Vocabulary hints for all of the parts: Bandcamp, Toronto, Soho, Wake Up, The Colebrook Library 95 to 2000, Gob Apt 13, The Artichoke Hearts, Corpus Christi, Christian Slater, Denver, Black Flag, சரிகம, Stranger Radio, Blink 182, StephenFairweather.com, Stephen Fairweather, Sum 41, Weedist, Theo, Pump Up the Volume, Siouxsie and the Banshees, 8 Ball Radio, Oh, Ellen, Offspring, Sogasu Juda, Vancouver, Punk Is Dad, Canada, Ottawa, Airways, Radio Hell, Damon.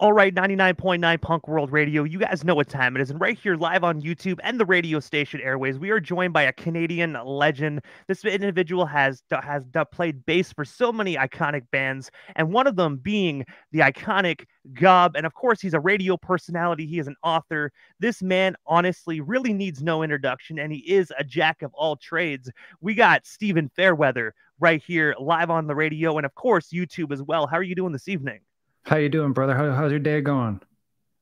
All right, 99.9 Punk World Radio, you guys know what time it is. And right here live on YouTube and the radio station Airways, we are joined by a Canadian legend. This individual has played bass for so many iconic bands, and one of them being the iconic Gob. And of course, he's a radio personality. He is an author. This man honestly really needs no introduction, and he is a jack of all trades. We got Stephen Fairweather right here live on the radio and, of course, YouTube as well. How are you doing this evening? How you doing, brother? How's your day going?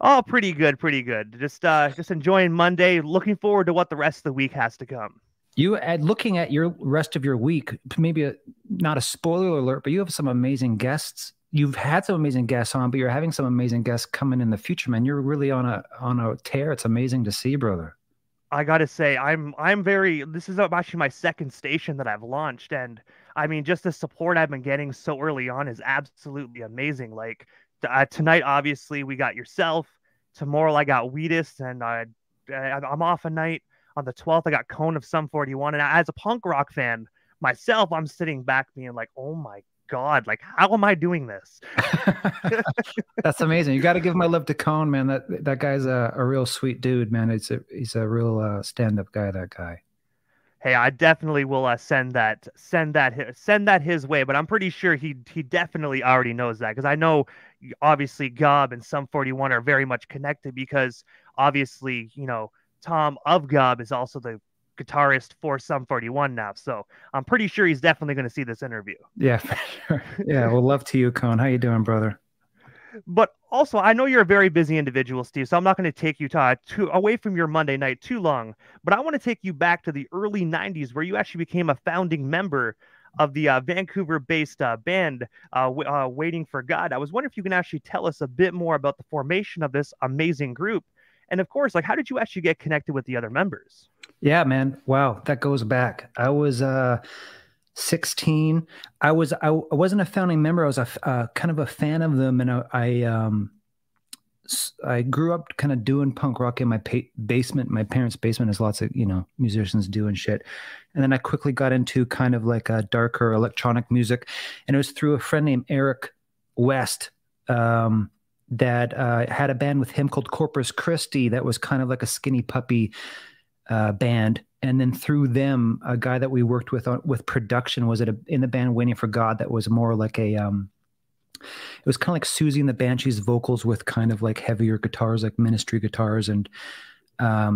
Oh, pretty good, pretty good. Just enjoying Monday. Looking forward to what the rest of the week has to come. You looking at your rest of your week, maybe not a spoiler alert, but you have some amazing guests. You've had some amazing guests on, but you're having some amazing guests coming in the future, man. You're really on a tear. It's amazing to see, brother. I gotta say, I'm very. This is actually my second station that I've launched, and I mean, just the support I've been getting so early on is absolutely amazing. Like tonight, obviously, we got yourself. Tomorrow, I got Weedist, and I'm off a night on the 12th. I got Cone of Sum 41, and as a punk rock fan myself, I'm sitting back being like, oh my God, like how am I doing this? That's amazing. You got to give my love to Cone, man. That guy's a real sweet dude, man. He's a real stand-up guy. That guy. Hey, I definitely will send that his way, but I'm pretty sure he definitely already knows that, because I know obviously Gob and Sum 41 are very much connected, because obviously, you know, Tom of Gob is also the guitarist for Sum 41 now, so I'm pretty sure he's definitely going to see this interview. Yeah, for sure. Yeah, well, love to you, Cone. How you doing, brother? But also, I know you're a very busy individual, Steve, so I'm not going to take you away from your Monday night too long, but I want to take you back to the early 90s, where you actually became a founding member of the Vancouver-based band Waiting for God. I was wondering if you can actually tell us a bit more about the formation of this amazing group, and of course, like, how did you actually get connected with the other members? Yeah, man. Wow, that goes back. I was 16. I wasn't a founding member. I was kind of a fan of them, and I grew up kind of doing punk rock in my basement, my parents' basement, as lots of, you know, musicians do and shit. And then I quickly got into kind of like a darker electronic music, and it was through a friend named Eric West that had a band with him called Corpus Christi that was kind of like a Skinny Puppy band. And then through them, a guy that we worked with production was in the band Waiting for God. That was more like it was kind of like Siouxsie and the Banshees vocals with kind of like heavier guitars, like Ministry guitars. And I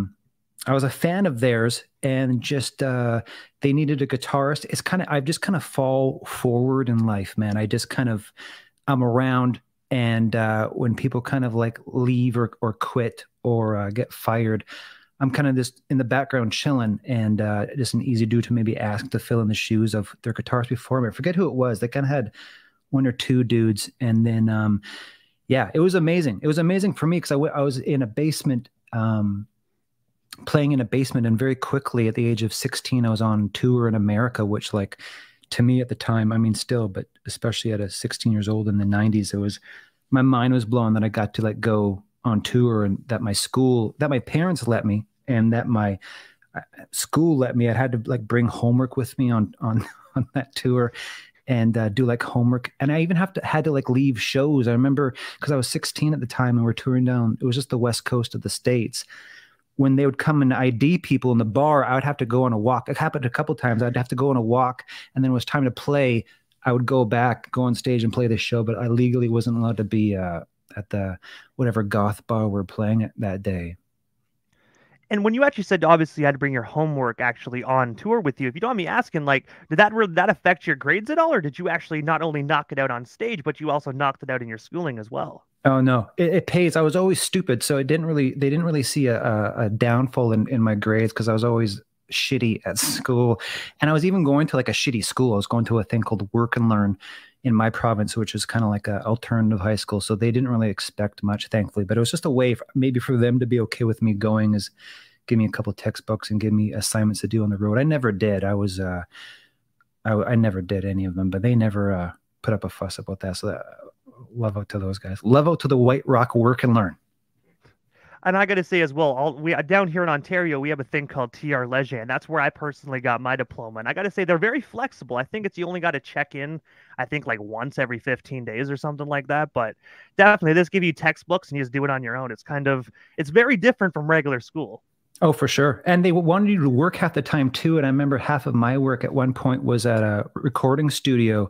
was a fan of theirs, and just they needed a guitarist. It's kind of, I just kind of fall forward in life, man. I just kind of, I'm around, and when people kind of like leave or quit or get fired, I'm kind of just in the background chilling, and just an easy dude to maybe ask to fill in the shoes of their guitarist before me. I forget who it was. They kind of had one or two dudes. And then, yeah, it was amazing. It was amazing for me because I was in a basement, playing in a basement. And very quickly at the age of 16, I was on tour in America, which, like, to me at the time, I mean, still, but especially at a 16 years old in the 90s, it was, my mind was blown that I got to, like, go on tour, and that my school, that my parents let me, and that my school let me. I had to, like, bring homework with me on that tour, and do, like, homework. And I even had to like leave shows. I remember, because I was 16 at the time, and we're touring down, it was just the west coast of the States. When they would come and ID people in the bar, I would have to go on a walk. It happened a couple times. I'd have to go on a walk, and then it was time to play. I would go back, go on stage and play the show, but I legally wasn't allowed to be at the whatever goth bar we're playing at that day. And when you actually said, obviously, you had to bring your homework actually on tour with you, if you don't mind me asking, like, did that really, that affect your grades at all? Or did you actually not only knock it out on stage, but you also knocked it out in your schooling as well? Oh, no, it pays. I was always stupid. So it didn't really, they didn't really see a downfall in my grades, because I was always shitty at school. And I was even going to, like, a shitty school. I was going to a thing called Work and Learn in my province, which was kind of like an alternative high school. So they didn't really expect much, thankfully, but it was just a way for, maybe for them to be okay with me going, is give me a couple textbooks and give me assignments to do on the road. I never did. I was, I never did any of them, but they never put up a fuss about that. So that, love out to those guys. Love out to the White Rock Work and Learn. And I got to say as well, we down here in Ontario, we have a thing called TR Leger, and that's where I personally got my diploma. And I got to say, they're very flexible. I think it's you only got to check in, I think, like once every 15 days or something like that. But definitely, they just give you textbooks and you just do it on your own. It's kind of, it's very different from regular school. Oh, for sure. And they wanted you to work half the time, too. And I remember half of my work at one point was at a recording studio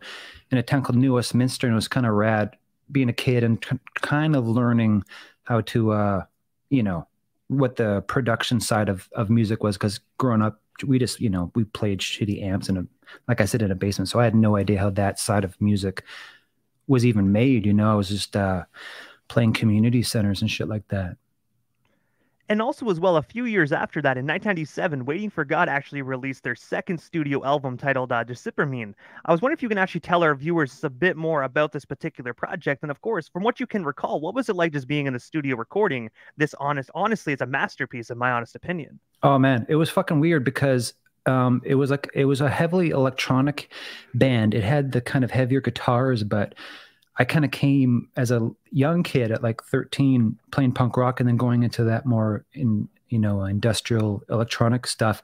in a town called New Westminster. And it was kind of rad being a kid and kind of learning how to, you know, what the production side of music was. Because growing up, we just, you know, we played shitty amps in a, like I said, in a basement. So I had no idea how that side of music was even made. You know, I was just playing community centers and shit like that. And also as well, a few years after that, in 1997, Waiting for God actually released their second studio album titled Discipline. I was wondering if you can actually tell our viewers a bit more about this particular project. And of course, from what you can recall, what was it like just being in the studio recording this honestly, it's a masterpiece in my honest opinion. Oh man, it was fucking weird because it was like, it was a heavily electronic band. It had the kind of heavier guitars, but I kind of came as a young kid at like 13 playing punk rock and then going into that more industrial electronic stuff.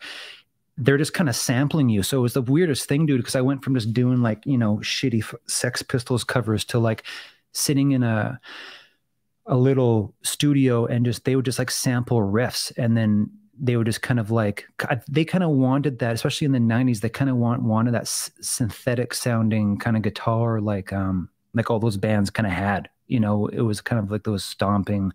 They're just kind of sampling you. So it was the weirdest thing, dude, because I went from just doing like, you know, shitty Sex Pistols covers to like sitting in a little studio and just, they would just like sample riffs. And then they were just kind of like, they kind of wanted that, especially in the 90s, they kind of wanted that synthetic sounding kind of guitar, like all those bands kind of had, you know. It was kind of like those stomping,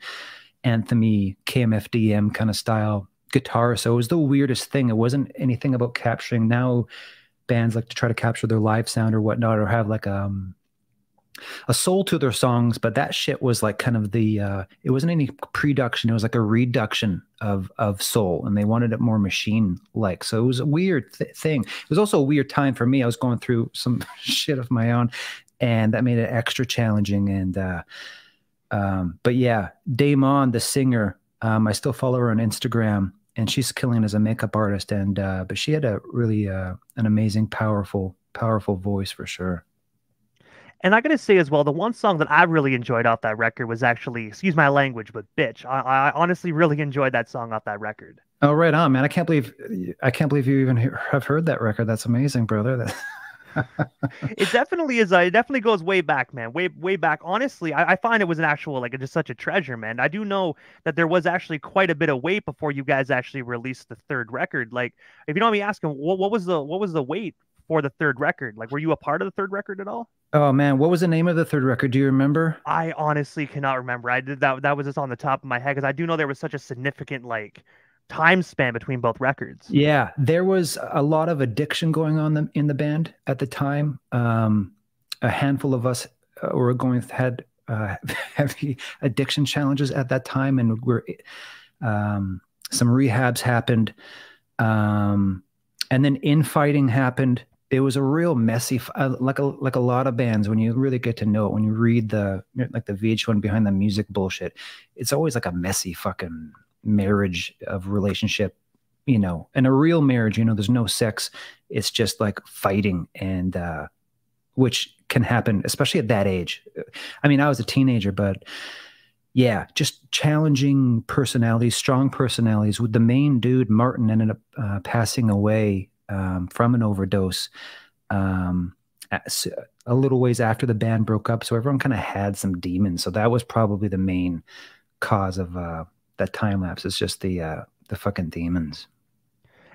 anthem-y, KMFDM kind of style guitar. So it was the weirdest thing. It wasn't anything about capturing. Now bands like to try to capture their live sound or whatnot, or have like a soul to their songs. But that shit was like kind of the, it wasn't any production. It was like a reduction of soul, and they wanted it more machine-like. So it was a weird thing. It was also a weird time for me. I was going through some shit of my own, and that made it extra challenging. And, but yeah, Damon, the singer, I still follow her on Instagram, and she's killing as a makeup artist. And, but she had a really, an amazing, powerful voice for sure. And I got to say as well, the one song that I really enjoyed off that record was actually, excuse my language, but Bitch. I honestly really enjoyed that song off that record. Oh, right on, man. I can't believe you even have heard that record. That's amazing, brother. That's it definitely is. It definitely goes way back, man. Way back. Honestly, I find it was an actual, like, just such a treasure, man. I do know that there was actually quite a bit of wait before you guys actually released the third record. Like, if you don't mind me asking, what was the wait for the third record? Like, were you a part of the third record at all? Oh man, what was the name of the third record? Do you remember? I honestly cannot remember. I did that. That was just on the top of my head, because I do know there was such a significant, like, time span between both records. Yeah, there was a lot of addiction going on in the band at the time. A handful of us were had heavy addiction challenges at that time, and some rehabs happened, and then infighting happened. It was a real messy, like a lot of bands. When you really get to know it, when you read the VH1 Behind the Music bullshit, it's always like a messy fucking marriage of relationship, you know. And a real marriage, you know, there's no sex. It's just like fighting, and which can happen, especially at that age. I mean, I was a teenager, but yeah, just challenging personalities, strong personalities. With the main dude, Martin, ended up passing away from an overdose a little ways after the band broke up. So everyone kind of had some demons. So that was probably the main cause of that time lapse. It's just the fucking demons.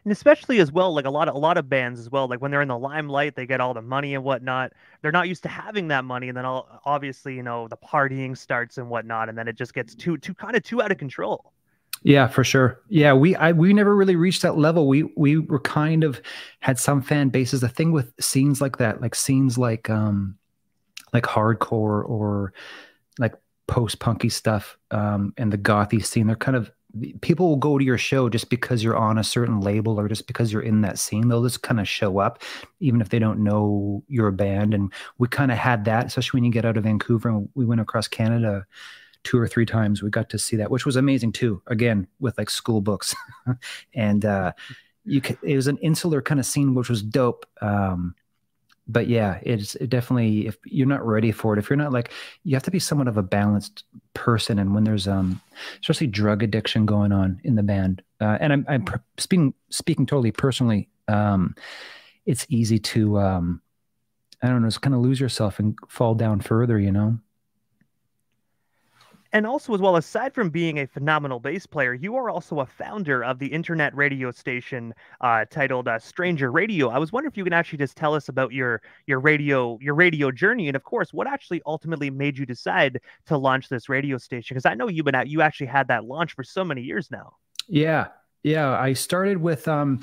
And especially as well, like a lot of bands as well, like when they're in the limelight, they get all the money and whatnot. They're not used to having that money, and then obviously, you know, the partying starts and whatnot, and then it just gets too out of control. Yeah, for sure. Yeah, we never really reached that level. We were kind of had some fan bases. The thing with scenes like that, like scenes like hardcore or like post-punky stuff, and the gothy scene, they're kind of, people will go to your show just because you're on a certain label or just because you're in that scene. They'll just kind of show up even if they don't know your band. And we kind of had that, especially when you get out of Vancouver, and we went across Canada 2 or 3 times. We got to see that, which was amazing too, again, with like school books. And it was an insular kind of scene, which was dope. But yeah, it's definitely, if you're not ready for it, if you're not like, you have to be somewhat of a balanced person. And when there's, especially drug addiction going on in the band, and I'm speaking totally personally, it's easy to, I don't know, just kind of lose yourself and fall down further, you know? And also as well, aside from being a phenomenal bass player, you are also a founder of the internet radio station titled Stranger Radio. I was wondering if you can actually just tell us about your radio journey, and of course, what actually ultimately made you decide to launch this radio station? Because I know you've been out, you actually had that launch for so many years now. Yeah, yeah. I started with a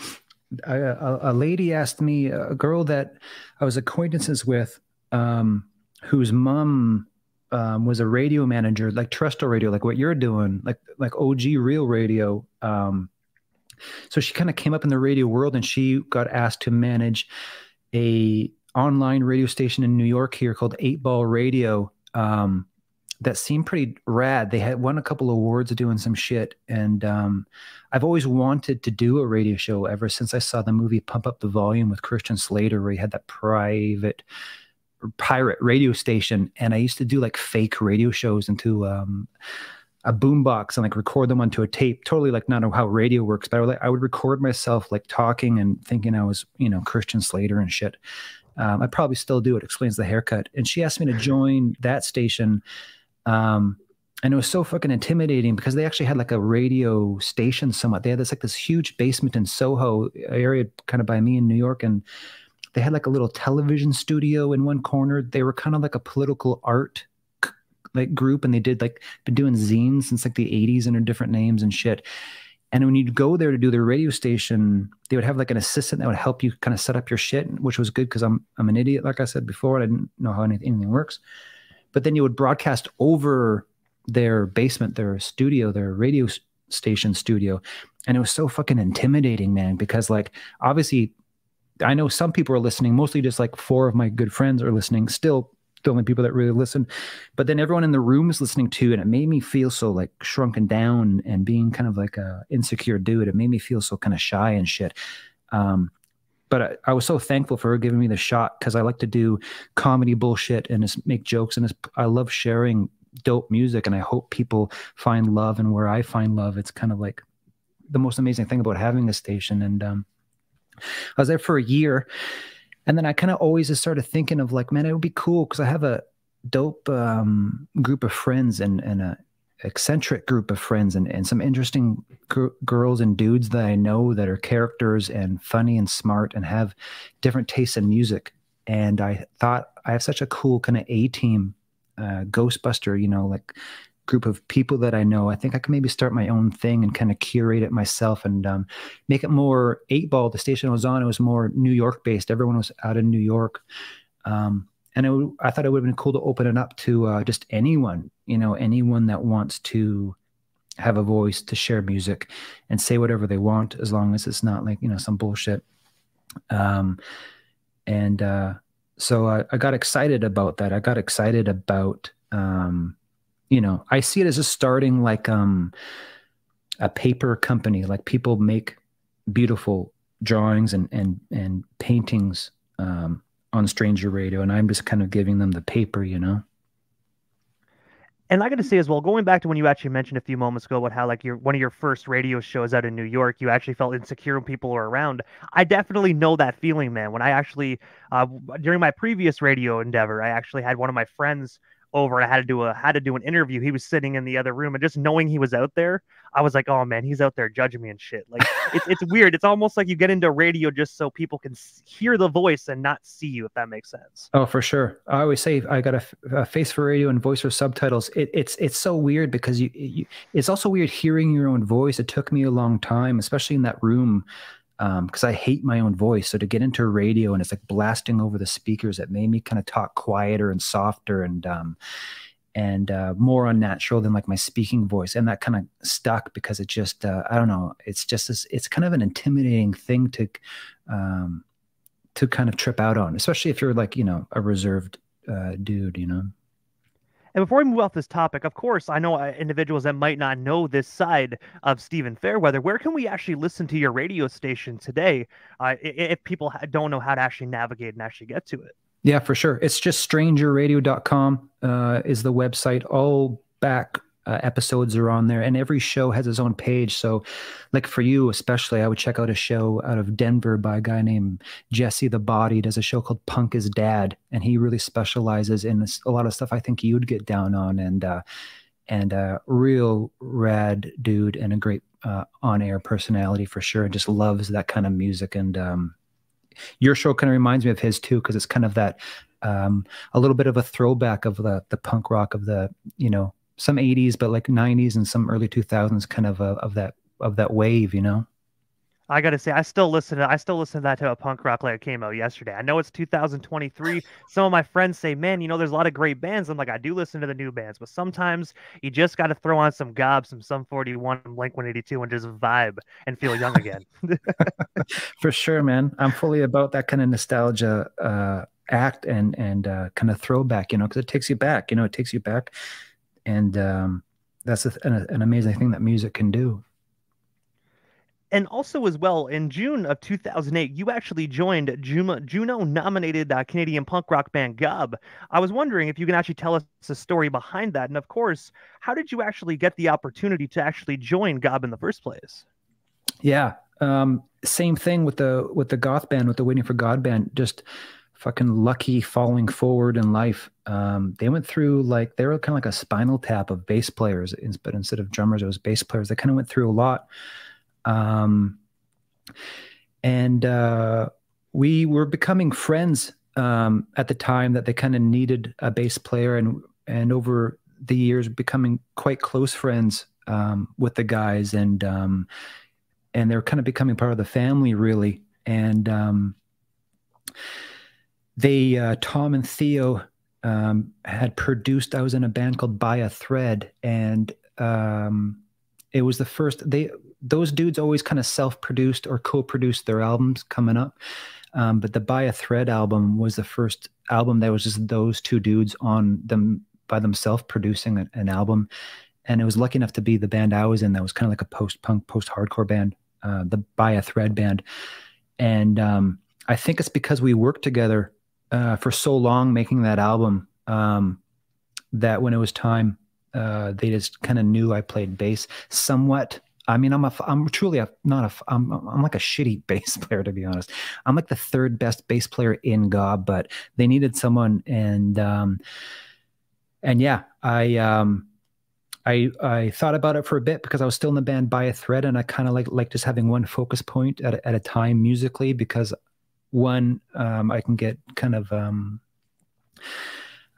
lady asked me, a girl that I was acquaintances with, whose mom. Was a radio manager, like terrestrial radio, like what you're doing, like OG real radio. So she kind of came up in the radio world, and she got asked to manage a online radio station in New York here called 8 Ball Radio. That seemed pretty rad. They had won a couple awards doing some shit. And I've always wanted to do a radio show ever since I saw the movie Pump Up the Volume with Christian Slater, where he had that pirate radio station, and I used to do like fake radio shows into a boombox and like record them onto a tape. Totally like not how radio works, but I would record myself like talking and thinking I was, you know, Christian Slater and shit. I probably still do. It explains the haircut. And she asked me to join that station, and it was so fucking intimidating because they actually had like a radio station somewhat. They had this huge basement in Soho area, kind of by me in New York, and they had like a little television studio in one corner. They were kind of like a political art like group, and they did like been doing zines since like the 80s under different names and shit. And when you'd go there to do their radio station, they would have like an assistant that would help you kind of set up your shit, which was good because I'm an idiot, like I said before, and I didn't know how anything works. But then you would broadcast over their basement, their studio, their radio station studio, and it was so fucking intimidating, man, because like obviously. I know some people are listening, mostly just like 4 of my good friends are listening, still the only people that really listen. But then everyone in the room is listening too, and it made me feel so like shrunken down and being kind of like a insecure dude. It made me feel so kind of shy and shit. But I was so thankful for her giving me the shot, because I like to do comedy bullshit and just make jokes, and I love sharing dope music, and I hope people find love. And where I find love, it's kind of like the most amazing thing about having a station. And I was there for a year, and then I kind of always just started thinking of like, man, it would be cool because I have a dope group of friends and a eccentric group of friends and some interesting girls and dudes that I know that are characters and funny and smart and have different tastes in music. And I thought, I have such a cool kind of A-team Ghostbuster, you know, like group of people that I know. I think I can maybe start my own thing and kind of curate it myself and make it more 8 Ball. The station I was on, it was more New York based. Everyone was out in New York. And I thought it would have been cool to open it up to just anyone, you know, anyone that wants to have a voice, to share music and say whatever they want, as long as it's not like, you know, some bullshit. So I got excited about that. I got excited about, you know, I see it as just starting like a paper company. Like people make beautiful drawings and paintings on Stranger Radio, and I'm just kind of giving them the paper, you know. And I got to say as well, going back to when you actually mentioned a few moments ago about how like one of your first radio shows out in New York, you actually felt insecure when people were around. I definitely know that feeling, man. When I actually during my previous radio endeavor, I actually had one of my friends over, and I had to do an interview. He was sitting in the other room, and just knowing he was out there, I was like, oh man, he's out there judging me and shit. Like it's weird. It's almost like you get into radio just so people can hear the voice and not see you, if that makes sense. Oh, for sure. I always say I got a face for radio and voice for subtitles. It's so weird because it's also weird hearing your own voice. It took me a long time, especially in that room, because I hate my own voice. So to get into radio and it's like blasting over the speakers, it made me kind of talk quieter and softer and more unnatural than like my speaking voice. And that kind of stuck because it just, I don't know, it's just this, it's kind of an intimidating thing to kind of trip out on, especially if you're like, you know, a reserved dude, you know. And before we move off this topic, of course, I know individuals that might not know this side of Stephen Fairweather. Where can we actually listen to your radio station today if people don't know how to actually navigate and actually get to it? Yeah, for sure. It's just strangerradio.com is the website. All back episodes are on there, and every show has its own page. So like for you especially, I would check out a show out of Denver by a guy named Jesse the Body. Does a show called Punk Is Dad, and he really specializes in this, a lot of stuff I think you'd get down on, and real rad dude and a great on-air personality for sure, and just loves that kind of music. And your show kind of reminds me of his too, because it's kind of that a little bit of a throwback of the punk rock of the, you know, some 80s, but like 90s and some early 2000s kind of that wave, you know. I gotta say, I still listen to that to a punk rock like it came out yesterday. I know it's 2023. Some of my friends say, man, you know, there's a lot of great bands. I'm like, I do listen to the new bands, but sometimes you just got to throw on some Gob, some Sum 41, Blink 182, and just vibe and feel young again. For sure, man. I'm fully about that kind of nostalgia act and kind of throwback, you know, because it takes you back, you know, it takes you back. And that's an amazing thing that music can do. And also as well, in June of 2008, you actually joined Juno-nominated Canadian punk rock band Gob. I was wondering if you can actually tell us the story behind that. And of course, how did you actually get the opportunity to actually join Gob in the first place? Yeah, same thing with the goth band, with the Waiting for God band. Just fucking lucky falling forward in life. They went through like, they were kind of like a Spinal Tap of bass players, but instead of drummers, it was bass players. They kind of went through a lot. We were becoming friends at the time that they kind of needed a bass player, and over the years becoming quite close friends with the guys, and they're kind of becoming part of the family really. And they, Tom and Theo, had produced, I was in a band called Buy a Thread, and it was the first, those dudes always kind of self-produced or co-produced their albums coming up. But the Buy a Thread album was the first album that was just those two dudes on them by themselves producing an album. And it was lucky enough to be the band I was in that was kind of like a post-punk, post-hardcore band, the Buy a Thread band. And I think it's because we worked together for so long making that album, that when it was time, they just kind of knew I played bass somewhat. I mean, I'm like a shitty bass player, to be honest. I'm like the third best bass player in Gob, but they needed someone. And yeah, I thought about it for a bit because I was still in the band By a Thread, and I kind of like just having one focus point at a time musically, because one, I can get kind of, I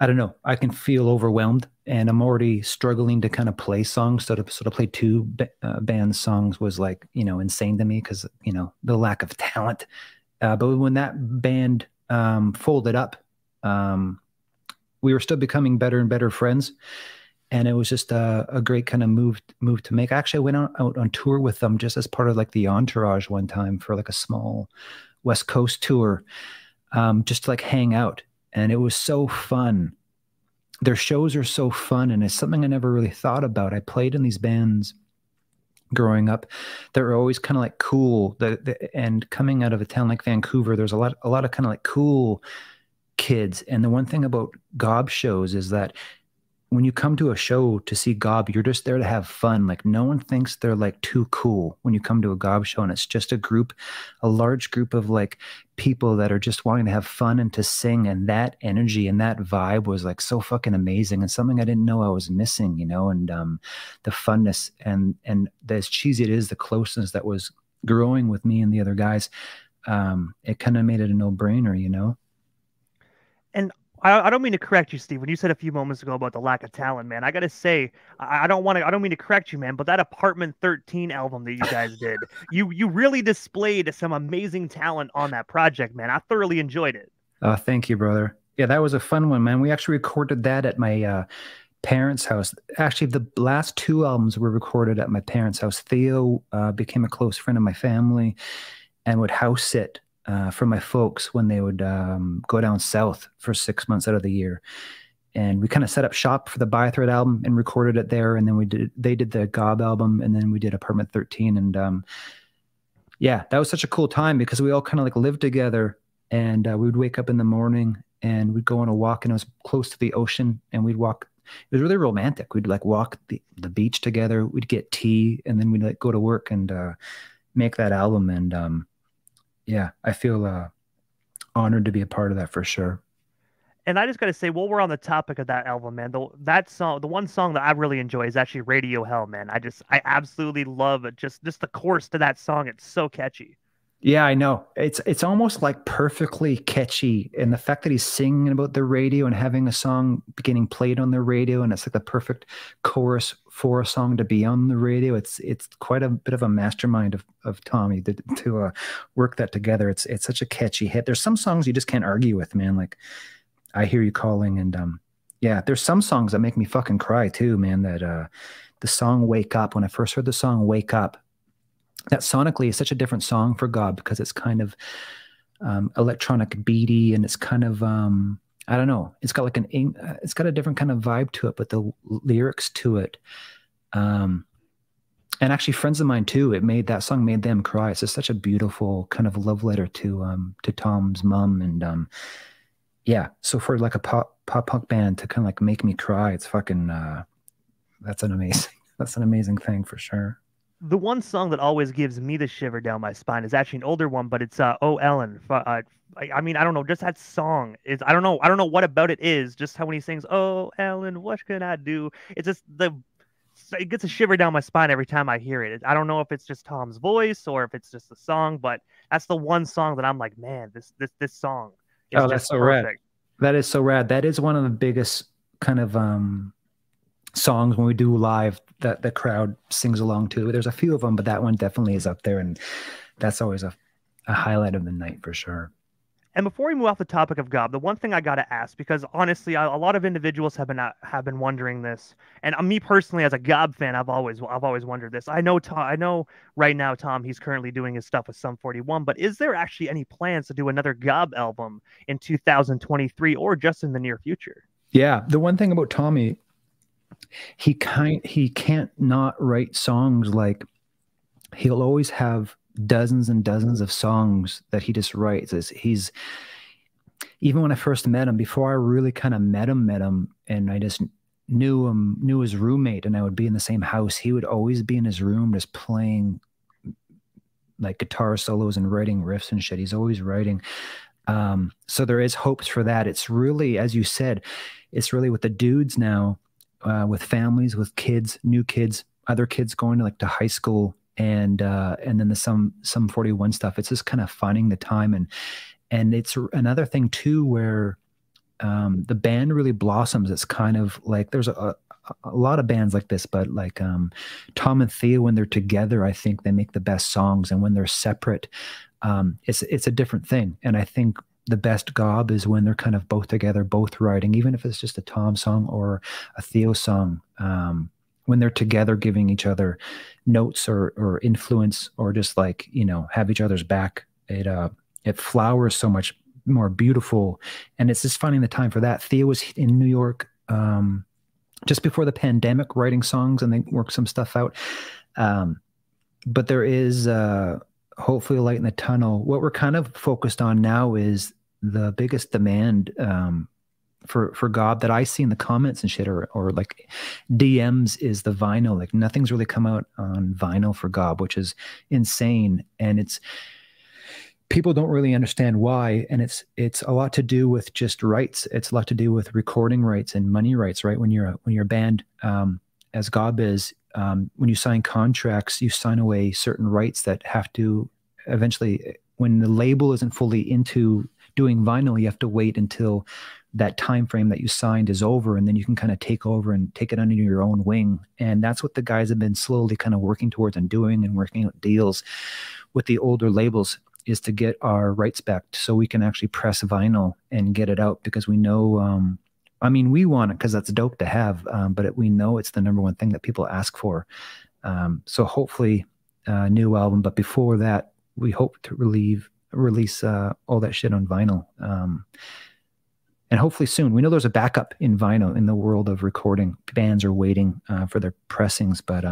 don't know, I can feel overwhelmed, and I'm already struggling to kind of play songs. So to play two band songs was like, you know, insane to me because, you know, the lack of talent. But when that band folded up, we were still becoming better and better friends. And it was just a great kind of move to make. Actually, I went out on tour with them just as part of like the entourage one time for like a small West Coast tour, just to like hang out. And it was so fun. Their shows are so fun, and it's something I never really thought about. I played in these bands growing up. They're always kind of like cool. And coming out of a town like Vancouver, there's a lot of kind of like cool kids. And the one thing about Gob shows is that when you come to a show to see Gob, you're just there to have fun. Like, no one thinks they're like too cool when you come to a Gob show, and it's just a large group of like people that are just wanting to have fun and to sing, and that energy and that vibe was like so fucking amazing, and something I didn't know I was missing, you know. And the funness and as cheesy it is, the closeness that was growing with me and the other guys, it kind of made it a no-brainer, you know. And I don't mean to correct you, Steve, when you said a few moments ago about the lack of talent, man. I got to say, I don't mean to correct you, man, but that Apartment 13 album that you guys did, you really displayed some amazing talent on that project, man. I thoroughly enjoyed it. Oh, thank you, brother. Yeah, that was a fun one, man. We actually recorded that at my parents' house. Actually, the last two albums were recorded at my parents' house. Theo became a close friend of my family and would house sit for my folks when they would go down south for 6 months out of the year. And we kind of set up shop for the Buy a Thread album and recorded it there. And then we did, they did the Gob album, and then we did Apartment 13. And yeah, that was such a cool time because we all kind of like lived together, and we would wake up in the morning and we'd go on a walk, and it was close to the ocean, and we'd walk. It was really romantic. We'd like walk the beach together. We'd get tea, and then we'd like go to work and make that album. And yeah, I feel honored to be a part of that for sure. And I just got to say, while we're on the topic of that album, man, that song, the one song that I really enjoy is actually Radio Hell, man. I absolutely love it. Just the chorus to that song. It's so catchy. Yeah, I know. It's almost like perfectly catchy. And the fact that he's singing about the radio and having a song getting played on the radio, and it's like the perfect chorus for a song to be on the radio. It's quite a bit of a mastermind of Tommy to work that together. It's such a catchy hit. There's some songs you just can't argue with, man. Like I Hear You Calling, and yeah, there's some songs that make me fucking cry too, man. That the song Wake Up, when I first heard the song Wake Up, that sonically is such a different song for God because it's kind of electronic beady, and it's kind of I don't know, it's got like it's got a different kind of vibe to it, but the lyrics to it and actually friends of mine too, that song made them cry. It's just such a beautiful kind of love letter to Tom's mom. And yeah, so for like a pop punk band to kind of like make me cry, it's fucking that's an amazing thing for sure. The one song that always gives me the shiver down my spine is actually an older one, but it's Oh, Ellen. I mean, I don't know, just that song is, I don't know what about it is, just how when he sings Oh, Ellen, what can I do? It's just it gets a shiver down my spine every time I hear it. I don't know if it's just Tom's voice or if it's just the song, but that's the one song that I'm like, man, this song is oh, that's so perfect. Rad. That is so rad. That is one of the biggest kind of songs when we do live that the crowd sings along to. There's a few of them, but that one definitely is up there, and that's always a highlight of the night for sure. And before we move off the topic of Gob, the one thing I got to ask, because honestly, a lot of individuals have been wondering this, and me personally as a Gob fan, I've always wondered this. I know right now, Tom, he's currently doing his stuff with Sum 41, but is there actually any plans to do another Gob album in 2023 or just in the near future? Yeah, the one thing about Tommy, he can't not write songs. Like he'll always have dozens and dozens of songs that he just writes. He's even when I first met him, before I really kind of met him, and I just knew his roommate, and I would be in the same house, he would always be in his room just playing like guitar solos and writing riffs and shit. He's always writing. So there is hopes for that. It's really, as you said, it's really with the dudes now, with families, with kids, new kids, other kids going to high school, and then the Sum 41 stuff. It's just kind of finding the time, and it's another thing too where the band really blossoms. It's kind of like there's a lot of bands like this, but like Tom and Theo, when they're together, I think they make the best songs, and when they're separate, it's a different thing. And I think the best Gob is when they're kind of both together, both writing, even if it's just a Tom song or a Theo song, when they're together, giving each other notes or influence, or just like, you know, have each other's back. It flowers so much more beautiful. And it's just finding the time for that. Theo was in New York, just before the pandemic, writing songs, and they worked some stuff out. But there is, hopefully a light in the tunnel. What we're kind of focused on now is the biggest demand for Gob that I see in the comments and shit, or like DMs, is the vinyl. Like nothing's really come out on vinyl for Gob, which is insane. And it's, people don't really understand why. And it's a lot to do with just rights. It's a lot to do with recording rights and money rights, right? When you're a band, as Gob is, when you sign contracts, you sign away certain rights that have to eventually, when the label isn't fully into doing vinyl, you have to wait until that time frame that you signed is over, and then you can kind of take over and take it under your own wing. And that's what the guys have been slowly kind of working towards and doing, and working out deals with the older labels, is to get our rights back so we can actually press vinyl and get it out, because we know, I mean, we want it because that's dope to have, but we know it's the number one thing that people ask for. So hopefully a new album, but before that, we hope to release all that shit on vinyl. and hopefully soon. We know there's a backup in vinyl in the world of recording. Bands are waiting for their pressings, but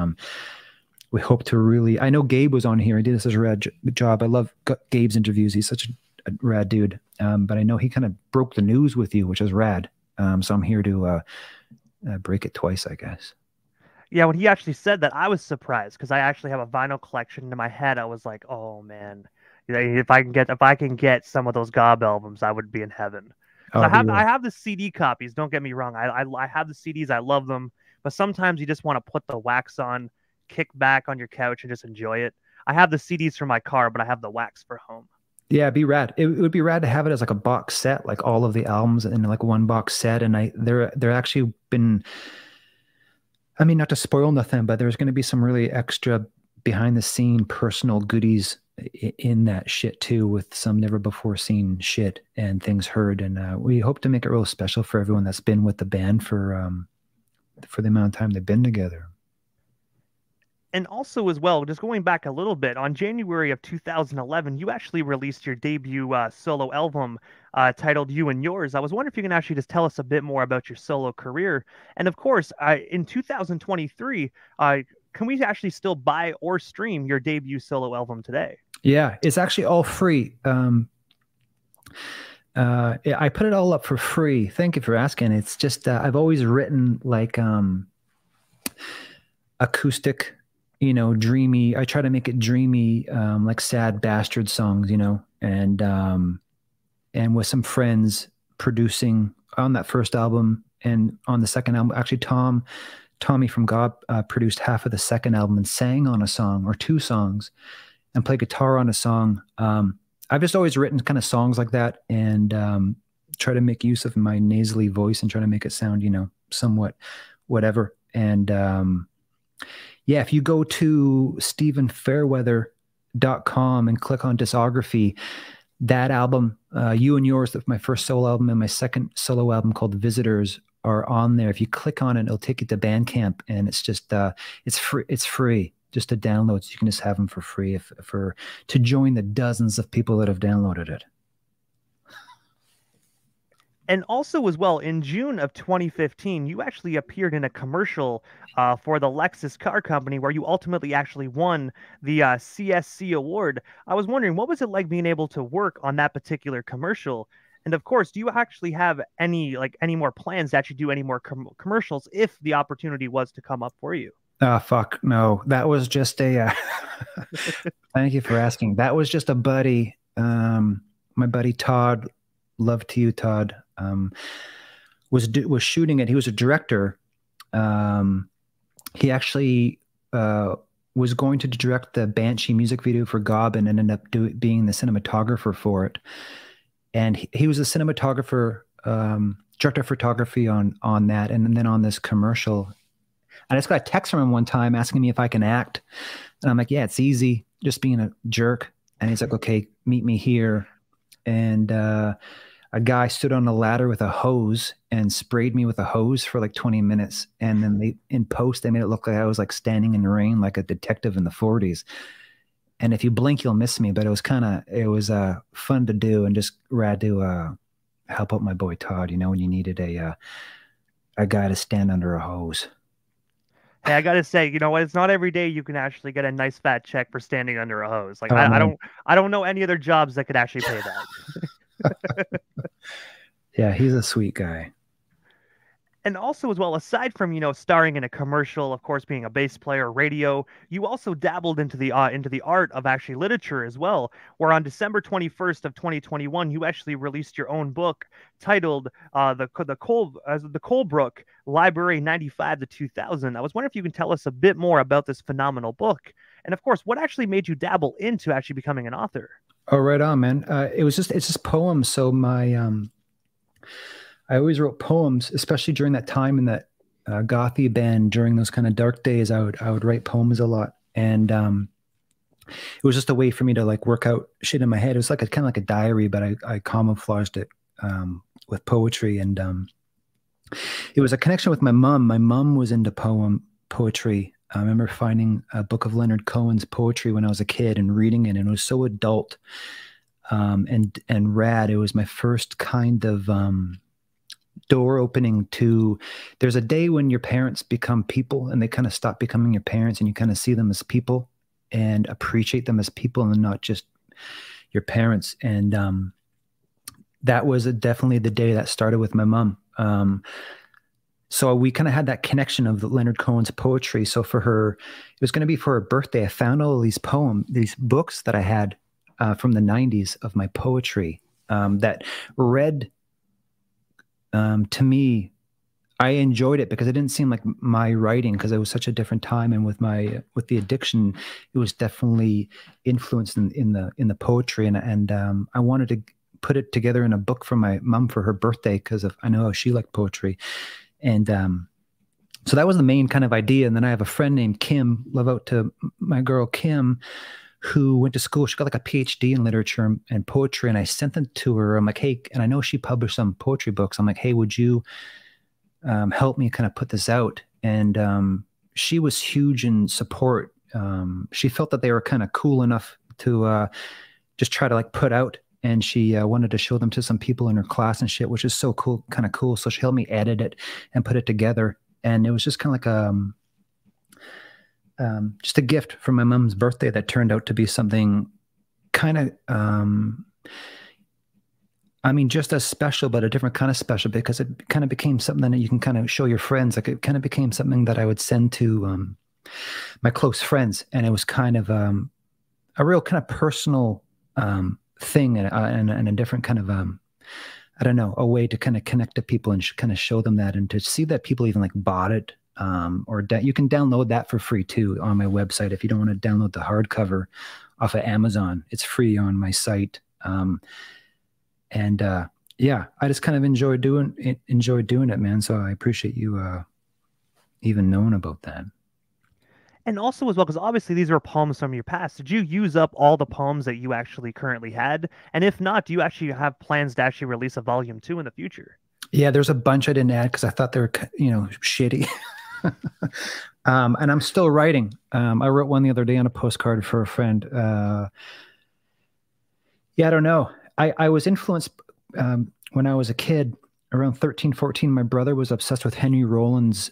we hope to really. I know Gabe was on here and did such a rad job. I love Gabe's interviews. He's such a rad dude. But I know he kind of broke the news with you, which is rad. So I'm here to break it twice, I guess. Yeah, when he actually said that, I was surprised because I actually have a vinyl collection in my head. I was like, oh man, if I can get some of those Gob albums, I would be in heaven. Oh, I have the CD copies. Don't get me wrong. I have the CDs. I love them. But sometimes you just want to put the wax on, kick back on your couch, and just enjoy it. I have the CDs for my car, but I have the wax for home. Yeah, it'd be rad. It would be rad to have it as like a box set, like all of the albums in like one box set. And they're actually been. I mean, not to spoil nothing, but there's going to be some really extra behind-the-scene personal goodies in that shit too, with some never-before-seen shit and things heard. And we hope to make it real special for everyone that's been with the band for the amount of time they've been together. And also as well, just going back a little bit, on January of 2011, you actually released your debut solo album titled You and Yours. I was wondering if you can actually just tell us a bit more about your solo career. And of course, in 2023, can we actually still buy or stream your debut solo album today? Yeah, it's actually all free. I put it all up for free. Thank you for asking. It's just I've always written like acoustic, you know, dreamy. I try to make it dreamy, like sad bastard songs, you know, and with some friends producing on that first album and on the second album. Actually, Tommy from Gob produced half of the second album and sang on a song or two songs and played guitar on a song. I've just always written kind of songs like that and try to make use of my nasally voice and try to make it sound, you know, somewhat whatever. And yeah, if you go to StephenFairweather.com and click on discography, that album, You and Yours, my first solo album, and my second solo album called Visitors are on there. If you click on it, it'll take you to Bandcamp, and it's just it's free just to download. So you can just have them for free to join the dozens of people that have downloaded it. And also as well, in June of 2015, you actually appeared in a commercial for the Lexus car company where you ultimately actually won the CSC award. I was wondering, what was it like being able to work on that particular commercial? And of course, do you actually have any more plans to actually do any more commercials if the opportunity was to come up for you? Oh, fuck no. That was just a thank you for asking. That was just a buddy, my buddy Todd. Love to you, Todd. Was shooting it. He was a director. He actually was going to direct the Banshee music video for Gob and ended up being the cinematographer for it. And he was a cinematographer, director of photography on that, and then on this commercial. I just got a text from him one time asking me if I can act, and I'm like, yeah, it's easy, just being a jerk. And he's like, okay, meet me here. And a guy stood on a ladder with a hose and sprayed me with a hose for like 20 minutes. And then in post, they made it look like I was like standing in the rain, like a detective in the 40s. And if you blink, you'll miss me. But it was fun to do and just rad to help out my boy Todd, you know, when you needed a guy to stand under a hose. Hey, I gotta say, you know what? It's not every day you can actually get a nice fat check for standing under a hose. Like I don't know any other jobs that could actually pay that. Yeah, he's a sweet guy. And also as well, aside from, you know, starring in a commercial, of course, being a bass player, radio, you also dabbled into the art of actually literature as well, where on December 21st of 2021, you actually released your own book titled the Colebrook Library 95 to 2000. I was wondering if you can tell us a bit more about this phenomenal book. And of course, what actually made you dabble into actually becoming an author? Oh, right on, man. It's just poems. So my I always wrote poems, especially during that time in that gothy band. During those kind of dark days, I would write poems a lot, and it was just a way for me to like work out shit in my head. It was like kind of like a diary, but I camouflaged it with poetry, and it was a connection with my mom. My mom was into poetry. I remember finding a book of Leonard Cohen's poetry when I was a kid and reading it, and it was so adult and rad. It was my first kind of door opening to, there's a day when your parents become people and they kind of stop becoming your parents and you kind of see them as people and appreciate them as people and not just your parents. And that was definitely the day that started with my mom. So we kind of had that connection of Leonard Cohen's poetry. So for her, it was going to be for her birthday. I found all these poems, these books that I had from the 90s of my poetry that read to me. I enjoyed it because it didn't seem like my writing, because it was such a different time. And with my, with the addiction, it was definitely influenced in the poetry. And I wanted to put it together in a book for my mom for her birthday, because I know how she liked poetry. And so that was the main kind of idea. And then I have a friend named Kim, love out to my girl Kim, who went to school. She got like a PhD in literature and poetry. And I sent them to her. I'm like, hey, and I know she published some poetry books. I'm like, hey, would you help me kind of put this out? And she was huge in support. She felt that they were kind of cool enough to just try to like put out. And she wanted to show them to some people in her class and shit, which is so cool, kind of cool. So she helped me edit it and put it together. And it was just kind of like just a gift for my mom's birthday that turned out to be something kind of, I mean, just as special, but a different kind of special, because it kind of became something that you can kind of show your friends. Like it kind of became something that I would send to my close friends. And it was kind of a real kind of personal thing and a different kind of, I don't know, a way to kind of connect to people and kind of show them that, and to see that people even like bought it, or you can download that for free too on my website. If you don't want to download the hardcover off of Amazon, it's free on my site. Yeah, I just kind of enjoyed doing it, man. So I appreciate you even knowing about that. And also as well, because obviously these were poems from your past. Did you use up all the poems that you actually currently had? And if not, do you actually have plans to actually release a volume 2 in the future? Yeah, there's a bunch I didn't add because I thought they were, you know, shitty. And I'm still writing. I wrote one the other day on a postcard for a friend. Yeah, I don't know. I was influenced when I was a kid. Around 13, 14, my brother was obsessed with Henry Rollins,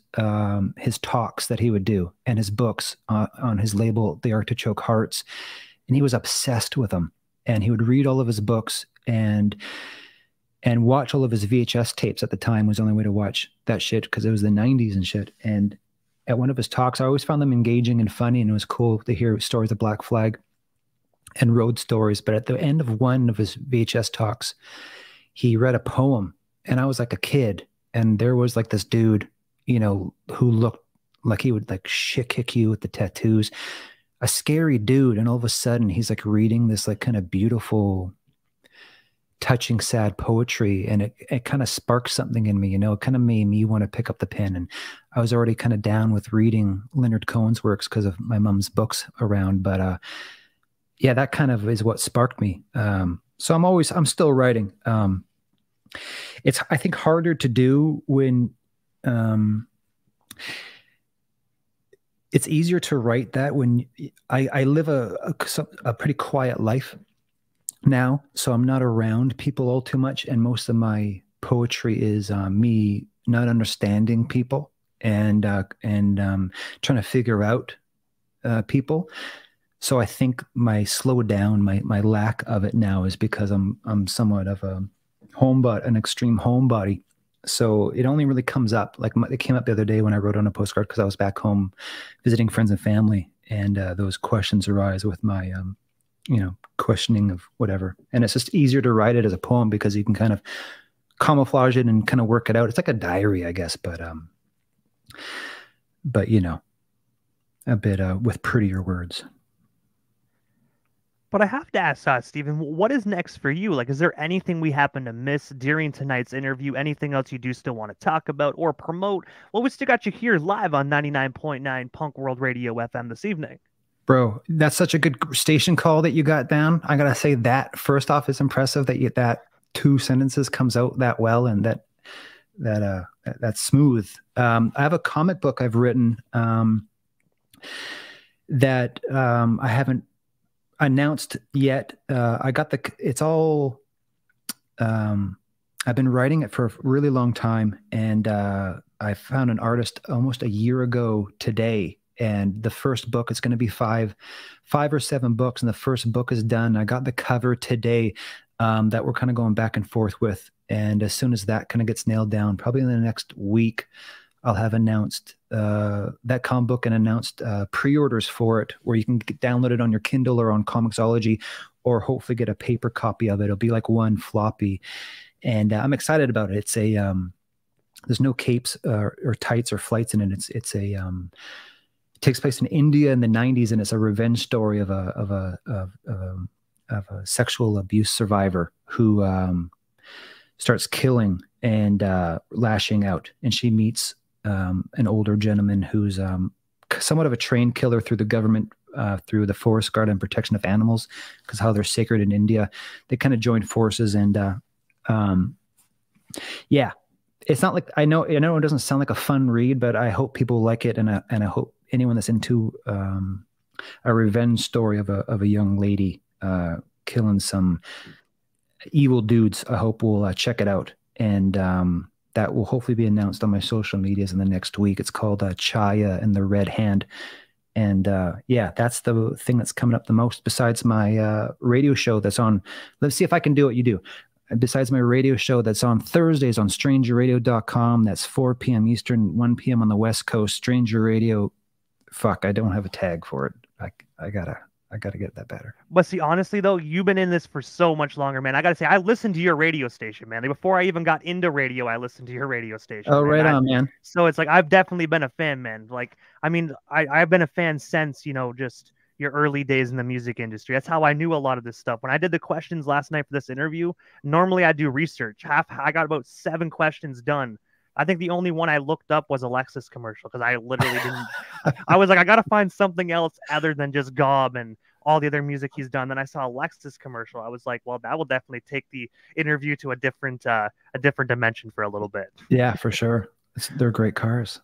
his talks that he would do and his books on his label, The Artichoke Hearts. And he was obsessed with them. And he would read all of his books and watch all of his VHS tapes. At the time was the only way to watch that shit, because it was the 90s and shit. And at one of his talks, I always found them engaging and funny. And it was cool to hear stories of Black Flag and road stories. But at the end of one of his VHS talks, he read a poem. And I was like a kid, and there was like this dude, you know, who looked like he would like shit kick you with the tattoos, a scary dude. And all of a sudden he's like reading this like kind of beautiful, touching, sad poetry. And it kind of sparked something in me, you know, it kind of made me want to pick up the pen. And I was already kind of down with reading Leonard Cohen's works because of my mom's books around. But yeah, that kind of is what sparked me. So I'm still writing. It's, I think, harder to do when, it's easier to write that when I live a pretty quiet life now. So I'm not around people all too much. And most of my poetry is me not understanding people and trying to figure out people. So I think my slow down, my lack of it now is because I'm somewhat of a homebody, an extreme homebody. So it only really comes up, like it came up the other day when I wrote on a postcard because I was back home visiting friends and family, and those questions arise with my, you know, questioning of whatever. And it's just easier to write it as a poem because you can kind of camouflage it and kind of work it out. It's like a diary, I guess, but you know, a bit with prettier words. But I have to ask, Stephen, what is next for you? Like, is there anything we happen to miss during tonight's interview? Anything else you do still want to talk about or promote? Well, we still got you here live on 99.9 Punk World Radio FM this evening. Bro, that's such a good station call that you got down. I got to say that first off, it's impressive that you, that two sentences comes out that well and that's smooth. I have a comic book I've written that I haven't announced yet. I got it's all I've been writing it for a really long time, and I found an artist almost a year ago today. And the first book, it's going to be five or seven books, and the first book is done. I got the cover today that we're kind of going back and forth with. And as soon as that kind of gets nailed down, probably in the next week, I'll have announced that comic book and announced pre-orders for it, where you can download it on your Kindle or on Comixology, or hopefully get a paper copy of it. It'll be like one floppy. And I'm excited about it. It's a, there's no capes or tights or flights in it. It's a, it takes place in India in the 90s, and it's a revenge story of a sexual abuse survivor who starts killing and lashing out. And she meets an older gentleman who's somewhat of a trained killer through the government, through the Forest Guard and protection of animals, because how they're sacred in India. They kind of join forces, and yeah, it's not like, I know it doesn't sound like a fun read, but I hope people like it, and I hope anyone that's into a revenge story of a young lady killing some evil dudes, I hope will check it out. And that will hopefully be announced on my social medias in the next week. It's called Chaya and the Red Hand. And yeah, that's the thing that's coming up the most, besides my radio show that's on. Let's see if I can do what you do. Besides my radio show that's on Thursdays on StrangerRadio.com. That's 4 p.m. Eastern, 1 p.m. on the West Coast. Stranger Radio. Fuck, I don't have a tag for it. I gotta get that better. But see, honestly though, you've been in this for so much longer, man. I gotta say, I listened to your radio station, man. Before I even got into radio, I listened to your radio station. Oh, man. Right on, man. So it's like, I've definitely been a fan, man. Like, I mean, I've been a fan since, you know, just your early days in the music industry. That's how I knew a lot of this stuff. When I did the questions last night for this interview, normally I do research. I got about 7 questions done. I think the only one I looked up was a Lexus commercial, because I literally didn't. I was like, I got to find something else other than just Gob and all the other music he's done. Then I saw a Lexus commercial. I was like, well, that will definitely take the interview to a different dimension for a little bit. Yeah, for sure. They're great cars.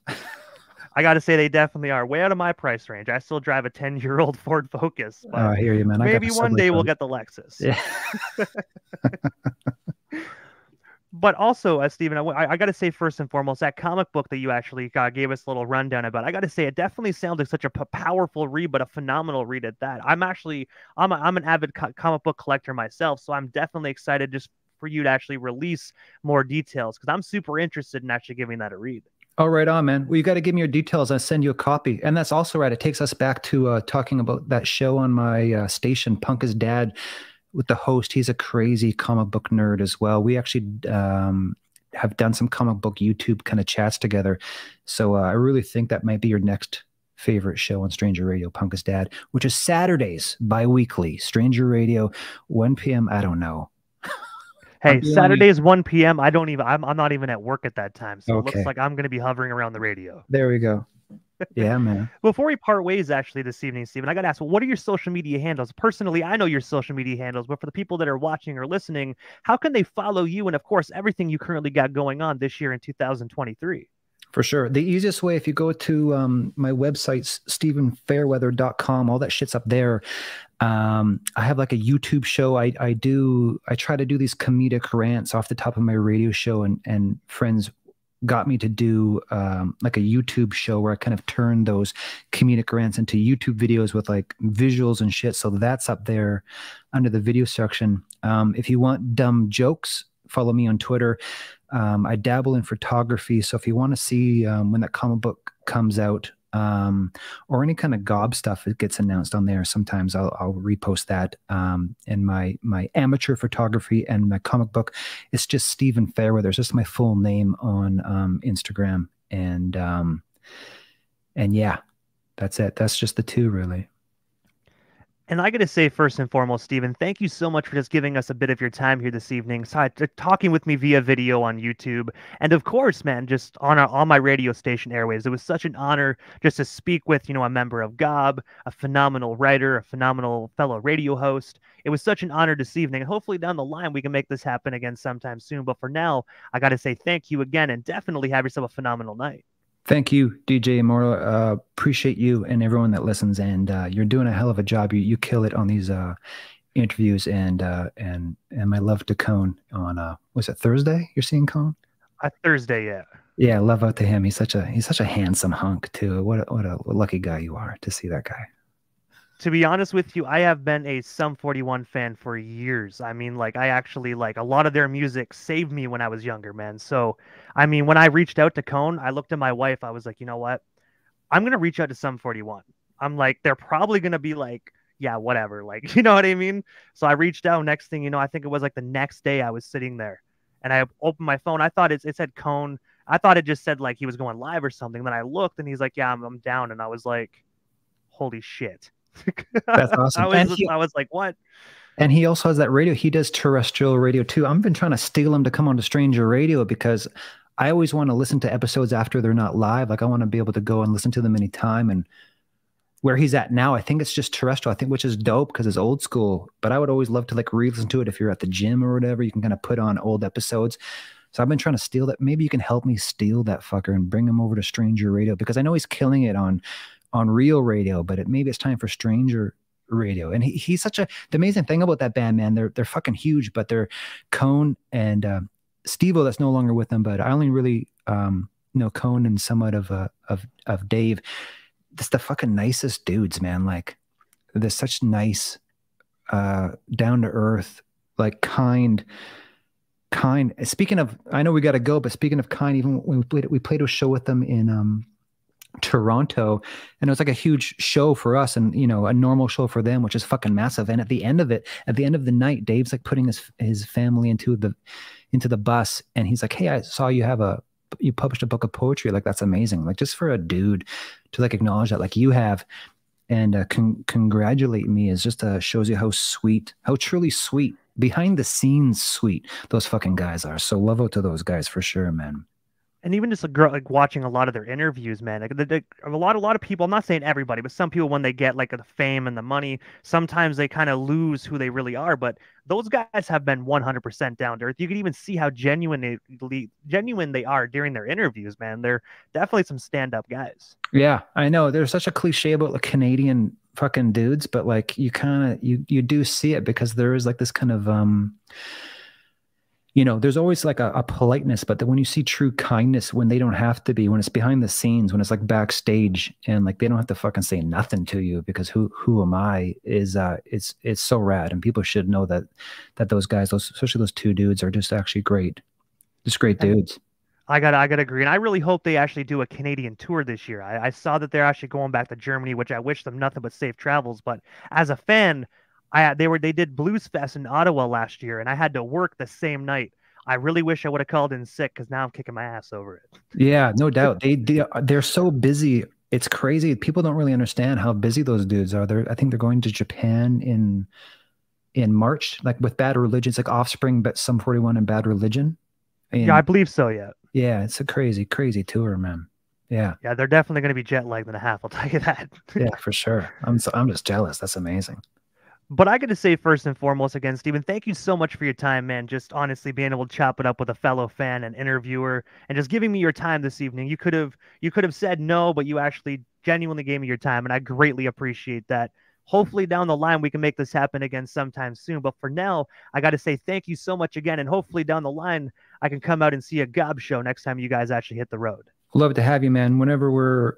I got to say, they definitely are way out of my price range. I still drive a 10-year-old Ford Focus. But I hear you, man. Maybe one day we'll get the Lexus. Yeah. But also, Stephen, I got to say, first and foremost, that comic book that you actually gave us a little rundown about, I got to say, it definitely sounds like such a powerful read, but a phenomenal read at that. I'm an avid comic book collector myself, so I'm definitely excited just for you to actually release more details, because I'm super interested in actually giving that a read. Oh, right on, man. Well, you got to give me your details. I'll send you a copy. And that's also right. It takes us back to talking about that show on my station, Punk Is Dad, with the host. He's a crazy comic book nerd as well. We actually have done some comic book YouTube kind of chats together. So I really think that might be your next favorite show on Stranger Radio, Punk Is Dad, which is Saturdays, bi-weekly. Stranger Radio, 1 p.m. I don't know. Hey, Saturdays, 1 p.m. I don't even, I'm not even at work at that time. So okay. It looks like I'm going to be hovering around the radio. There we go. Yeah, man. Before we part ways, actually, this evening, Stephen, I got to ask, well, what are your social media handles? Personally, I know your social media handles, but for the people that are watching or listening, how can they follow you? And of course, everything you currently got going on this year in 2023. For sure. The easiest way, if you go to my website, StephenFairweather.com, all that shit's up there. I have like a YouTube show. I try to do these comedic rants off the top of my radio show, and friends got me to do like a YouTube show where I kind of turn those comedic rants into YouTube videos with like visuals and shit. So that's up there under the video section. If you want dumb jokes, follow me on Twitter. I dabble in photography, so if you want to see when that comic book comes out, or any kind of Gob stuff that gets announced on there, sometimes I'll repost that. And my amateur photography and my comic book, it's just Stephen Fairweather. It's just my full name on Instagram, and yeah, that's it. That's just the two, really. And I got to say, first and foremost, Stephen, thank you so much for just giving us a bit of your time here this evening, talking with me via video on YouTube. And of course, man, just on my radio station, Airways. It was such an honor just to speak with, you know, a member of Gob, a phenomenal writer, a phenomenal fellow radio host. It was such an honor this evening. And hopefully down the line, we can make this happen again sometime soon. But for now, I got to say thank you again, and definitely have yourself a phenomenal night. Thank you, DJ Immortal. Appreciate you and everyone that listens. And you're doing a hell of a job. You kill it on these interviews and my love to Cone on was it Thursday? You're seeing Cone? Thursday, yeah. Yeah, love out to him. He's such a handsome hunk too. What a lucky guy you are to see that guy. To be honest with you, I have been a Sum 41 fan for years. I mean, like, I actually, like, a lot of their music saved me when I was younger, man. So, I mean, when I reached out to Cone, I looked at my wife. I was like, you know what? I'm going to reach out to Sum 41. I'm like, they're probably going to be like, yeah, whatever. Like, you know what I mean? So I reached out. Next thing you know, I think it was like the next day I was sitting there and I opened my phone. I thought it said Cone. I thought it just said like he was going live or something. Then I looked and he's like, yeah, I'm down. And I was like, holy shit. That's awesome. I was like, what? And he also has that radio. He does terrestrial radio too. I've been trying to steal him to come on to Stranger Radio because I always want to listen to episodes after they're not live. Like I want to be able to go and listen to them anytime. And where he's at now, I think it's just terrestrial, I think, which is dope because it's old school. But I would always love to like re-listen to it if you're at the gym or whatever. You can kind of put on old episodes. So I've been trying to steal that. Maybe you can help me steal that fucker and bring him over to Stranger Radio because I know he's killing it on real radio, but maybe it's time for Stranger Radio. And he's such a, the amazing thing about that band, man, they're fucking huge, but they're Cone and Steve-O that's no longer with them, but I only really know Cone and somewhat of Dave. That's the fucking nicest dudes, man. Like they're such nice, down to earth, like kind. Speaking of, I know we got to go, but speaking of kind, even when we played a show with them in, Toronto, and it was like a huge show for us and, you know, a normal show for them, which is fucking massive. And at the end of the night, Dave's like putting his family into the bus. And he's like, hey, I saw you published a book of poetry. Like, that's amazing. Like just for a dude to like acknowledge that like you have and congratulate me is just shows you how sweet, how truly sweet, behind the scenes sweet those fucking guys are. So love out to those guys for sure, man. And even just like watching a lot of their interviews, man, like a lot of people, I'm not saying everybody, but some people when they get like the fame and the money, sometimes they kind of lose who they really are. But those guys have been 100% down to earth. You can even see how genuine they are during their interviews, man. They're definitely some stand-up guys. Yeah, I know. There's such a cliche about like Canadian fucking dudes, but like you kind of, you do see it because there is like this kind of, you know, there's always like a politeness, but when you see true kindness, when they don't have to be, when it's behind the scenes, when it's like backstage and like, they don't have to fucking say nothing to you because who am I is, it's so rad. And people should know that those guys, especially those two dudes are just actually great. Just great dudes. I gotta agree. And I really hope they actually do a Canadian tour this year. I saw that they're actually going back to Germany, which I wish them nothing but safe travels. But as a fan, they did Blues Fest in Ottawa last year, and I had to work the same night. I really wish I would have called in sick because now I'm kicking my ass over it. Yeah, no doubt. They're so busy. It's crazy. People don't really understand how busy those dudes are. I think they're going to Japan in March, like with Bad Religion. It's like Offspring, but Sum 41 and Bad Religion. And yeah, I believe so. Yeah. Yeah, it's a crazy, crazy tour, man. Yeah. Yeah, they're definitely going to be jet lagged in a half. I'll tell you that. Yeah, for sure. I'm just jealous. That's amazing. But I got to say first and foremost again, Stephen, thank you so much for your time, man. Just honestly being able to chop it up with a fellow fan and interviewer and just giving me your time this evening. You could have said no, but you actually genuinely gave me your time, and I greatly appreciate that. Hopefully down the line we can make this happen again sometime soon. But for now, I got to say thank you so much again, and hopefully down the line I can come out and see a Gob show next time you guys actually hit the road. Love to have you, man. Whenever we're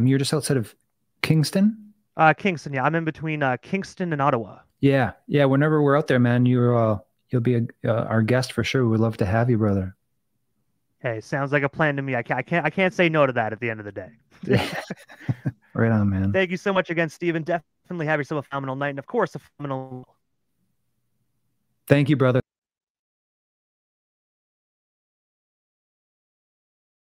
you're just outside of Kingston? Kingston, yeah. I'm in between Kingston and Ottawa. Yeah, yeah. Whenever we're out there, man, you'll be our guest for sure. We would love to have you, brother. Hey, sounds like a plan to me. I can't say no to that at the end of the day. Yeah. Right on, man. Thank you so much again, Stephen. Definitely have yourself a phenomenal night, and of course, a phenomenal. Thank you, brother.